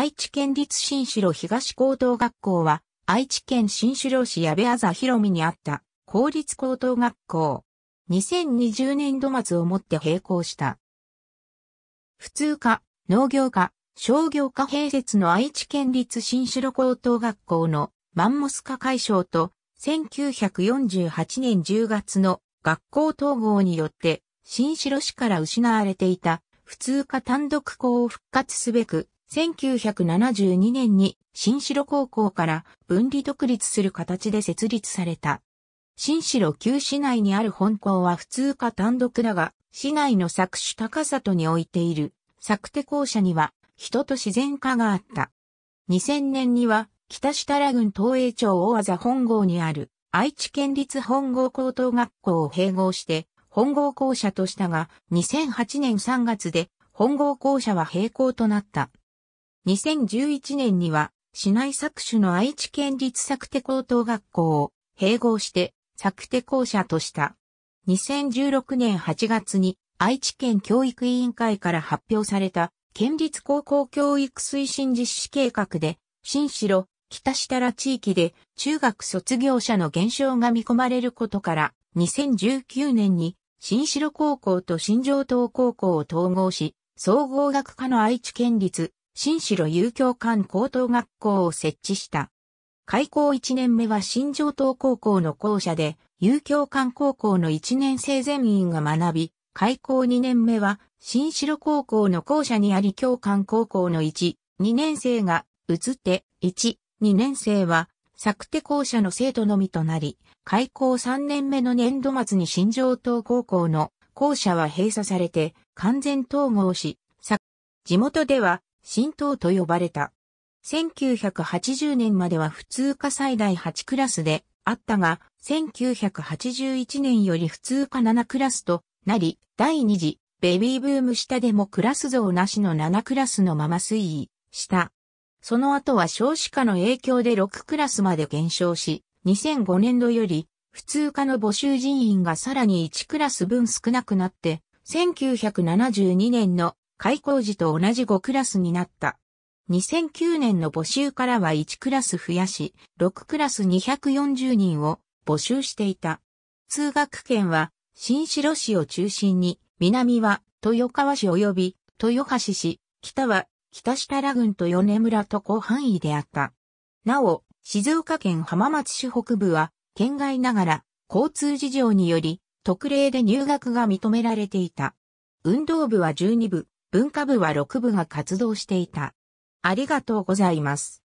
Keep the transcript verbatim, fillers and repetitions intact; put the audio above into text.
愛知県立新城東高等学校は、愛知県新城市矢部字広見にあった、公立高等学校。にせんにじゅうねんど末をもって閉校した。普通科、農業科、商業科併設の愛知県立新城高等学校のマンモス化解消とせんきゅうひゃくよんじゅうはちねんじゅうがつの学校統合によって新城市から失われていた普通科単独校を復活すべくせんきゅうひゃくななじゅうにねんに新城高校から分離独立する形で設立された。新城旧市内にある本校は普通科単独だが、市内の佐久市高里に置いている佐久手校舎には人と自然科があった。にせんねんには北設楽郡東栄町大字本郷にある愛知県立本郷高等学校を併合して本郷校舎としたが、にせんはちねんさんがつで本郷校舎は閉校となった。にせんじゅういちねんには市内佐久市の愛知県立佐久手高等学校を併合して佐久手校舎とした。にせんじゅうろくねんはちがつに愛知県教育委員会から発表された県立高校教育推進実施計画で、新城、北設楽地域で中学卒業者の減少が見込まれることから、にせんじゅうきゅうねんに新城高校と新城東高校を統合し、総合学科の愛知県立新城遊教館高等学校を設置した。開校いちねんめは新城東高校の校舎で、遊教館高校のいちねんせい全員が学び、開校にねんめは新城高校の校舎にあり教館高校のいち、にねんせいが移って、いち、にねんせいは佐久手校舎の生徒のみとなり、開校さんねんめの年度末に新城東高校の校舎は閉鎖されて完全統合し、地元では新東と呼ばれた。せんきゅうひゃくはちじゅうねんまでは普通科最大はちクラスであったが、せんきゅうひゃくはちじゅういちねんより普通科ななクラスとなり、第二次ベビーブーム下でもクラス増なしのななクラスのまま推移した。その後は少子化の影響でろくクラスまで減少し、にせんごねんどより普通科の募集人員がさらにいちクラスぶん少なくなって、せんきゅうひゃくななじゅうにねんの開校時と同じごクラスになった。にせんきゅうねんの募集からはいちクラス増やし、ろくクラスにひゃくよんじゅうにんを募集していた。通学圏は、新城市を中心に、南は豊川市及び豊橋市、北は北設楽郡と米村と広範囲であった。なお、静岡県浜松市北部は、県外ながら交通事情により、特例で入学が認められていた。運動部はじゅうにぶ、文化部はろく部が活動していた。ありがとうございます。